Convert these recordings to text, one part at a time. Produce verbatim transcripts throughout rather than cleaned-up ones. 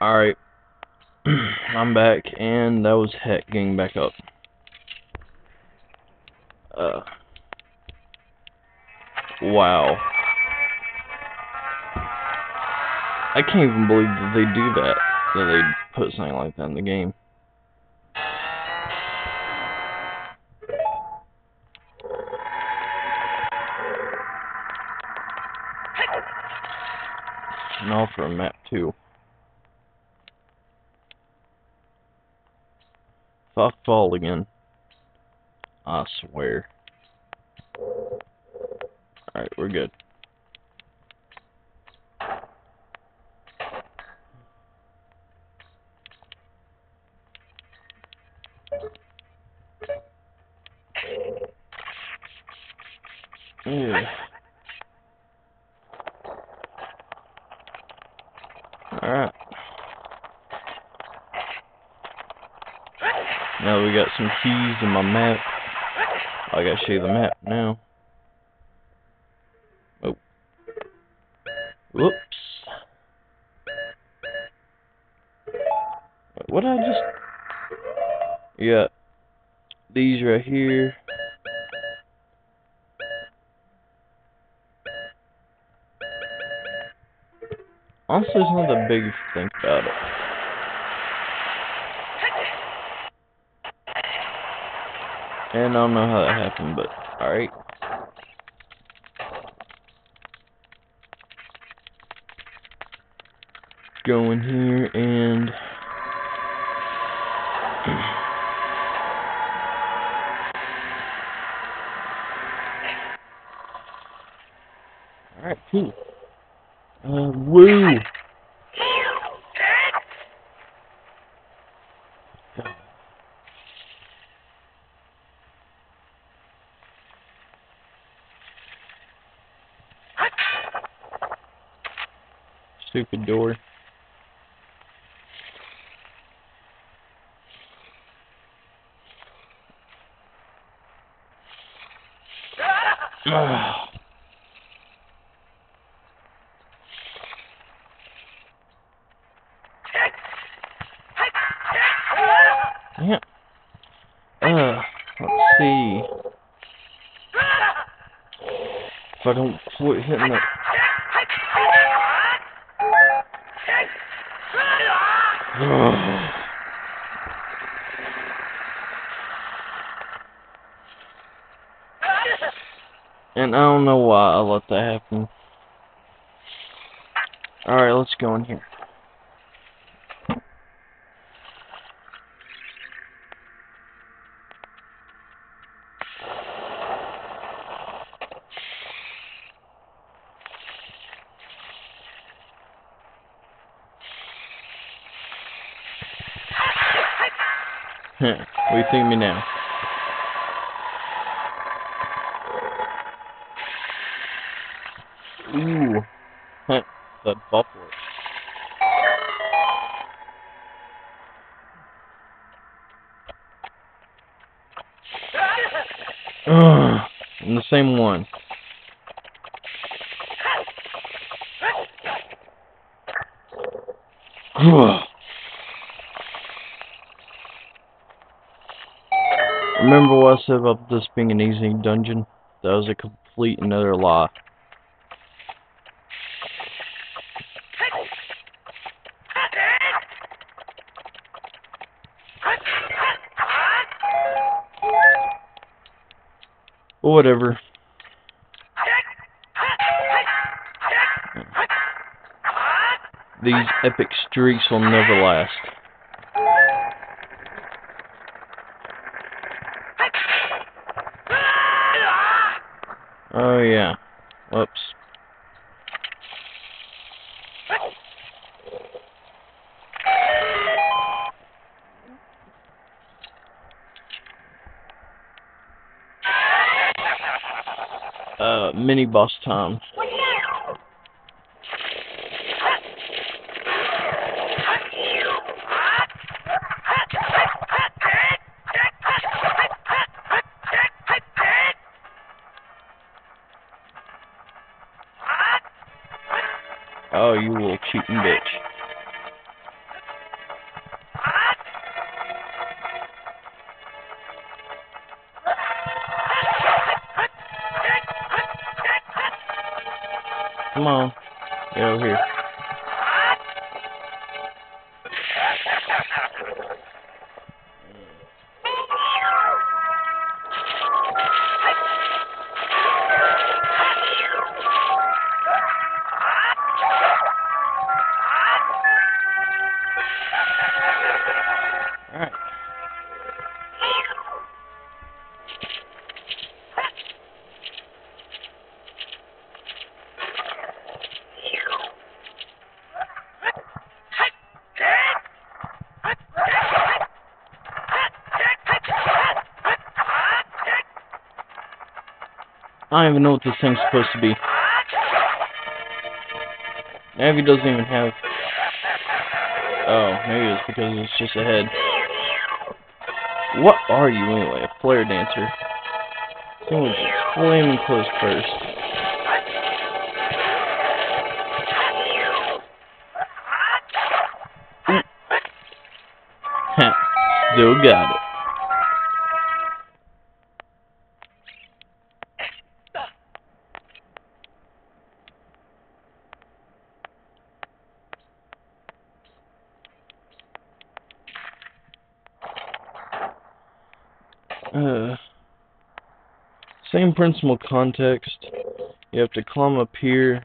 Alright, I'm back, and that was Heck getting back up. Uh, wow. I can't even believe that they do that, that they put something like that in the game. And all for a map, too. Fuck ball again. I swear. Alright, we're good. Yeah. Alright. Now we got some keys in my map. I gotta show you the map now. Oh. Whoops. What did I just... Yeah. These right here. Honestly, it's not that big if you think about it. And I don't know how that happened, but alright. Go in here and alright, cool. Uh woo. Stupid door. Yeah. Uh, let's see. If I don't quit hitting that. Ugh. And I don't know why I let that happen. Alright, let's go in here. What do you think of me now? Ooh. The buffalo. Ugh. And the same one. Ugh. Remember what I said about this being an easy dungeon? That was a complete another lie. But whatever. These epic streaks will never last. Oh yeah. Whoops. Uh, mini boss time. Oh, you little cheating bitch. Come on. Get over here. I don't even know what this thing's supposed to be. Maybe it doesn't even have... Oh, maybe it's because it's just a head. What are you anyway? A flare dancer. So it's flaming close first. Mm. Ha. Still got it. Uh, same principle context. You have to climb up here,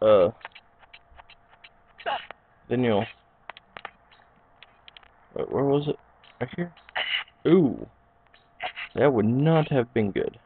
uh, then you'll, wait, where was it? Right here? Ooh, that would not have been good.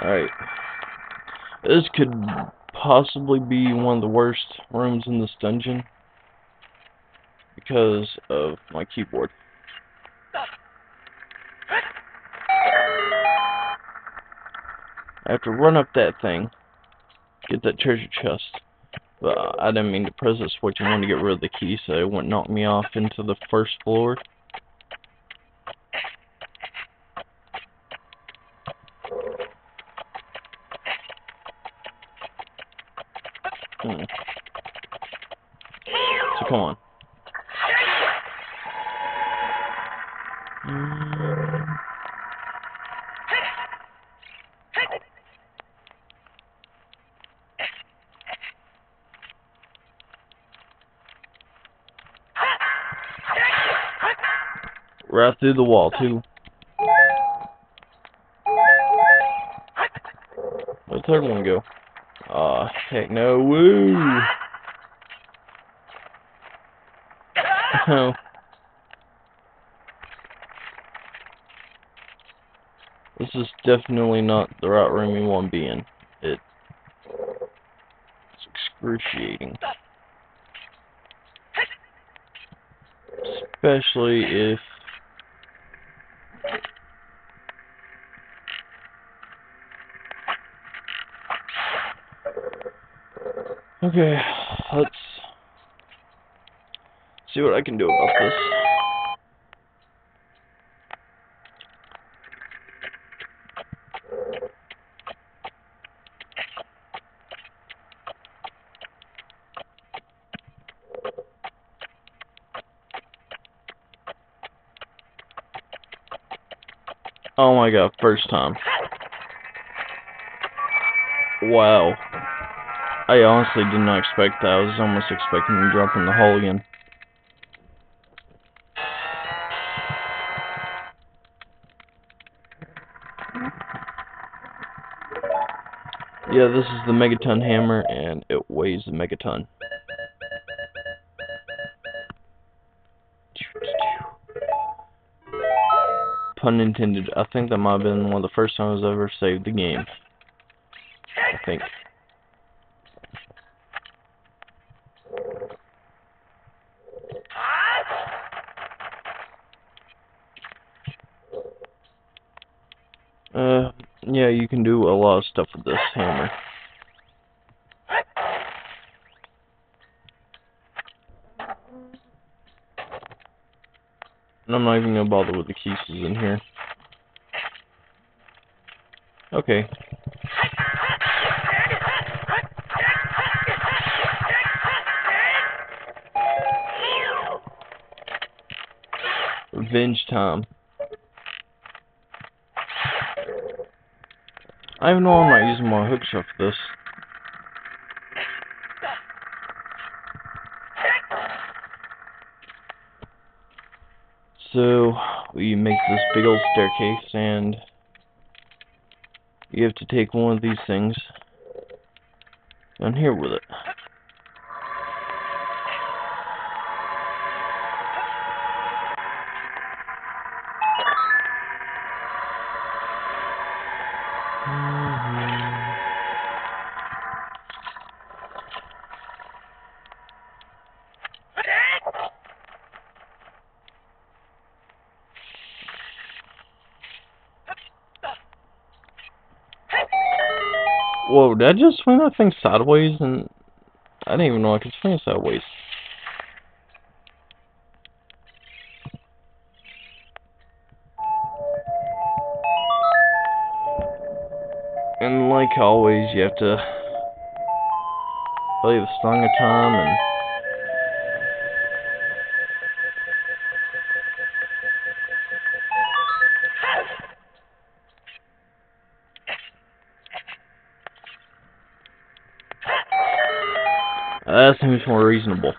Alright, this could possibly be one of the worst rooms in this dungeon because of my keyboard. I have to run up that thing, get that treasure chest, but I didn't mean to press the switch. I wanted to get rid of the key so it wouldn't knock me off into the first floor. Hmm. So come on. Mm. Right through the wall too. Where'd the third one go? Aw, uh, heck no, woo! Oh. This is definitely not the right room you want to be in. It, it's excruciating. Especially if... Okay, let's see what I can do about this. Oh my god, first time. Wow. I honestly did not expect that. I was almost expecting to drop in the hole again. Yeah, this is the Megaton Hammer, and it weighs a megaton. Pun intended. I think that might have been one of the first times I've ever saved the game. I think. Uh, yeah, you can do a lot of stuff with this hammer. And I'm not even gonna bother with the keys in here. Okay. Revenge time. I even know I'm not using my hookshot for this. So, we make this big old staircase, and you have to take one of these things down here with it. Whoa, did I just swing that thing sideways? And I didn't even know I could swing it sideways. And like always, you have to play the song of time and that seems more reasonable.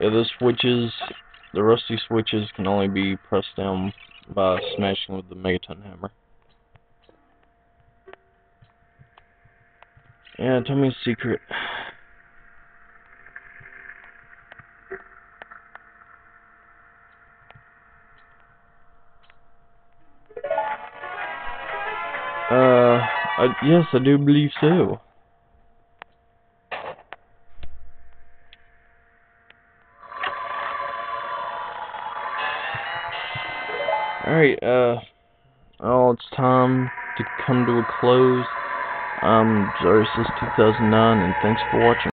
Yeah, the switches, the rusty switches can only be pressed down by smashing with the Megaton Hammer. Yeah, tell me a secret. Uh, I, yes, I do believe so. Alright, uh, well, it's time to come to a close. I'm Zalrius two thousand nine, and thanks for watching.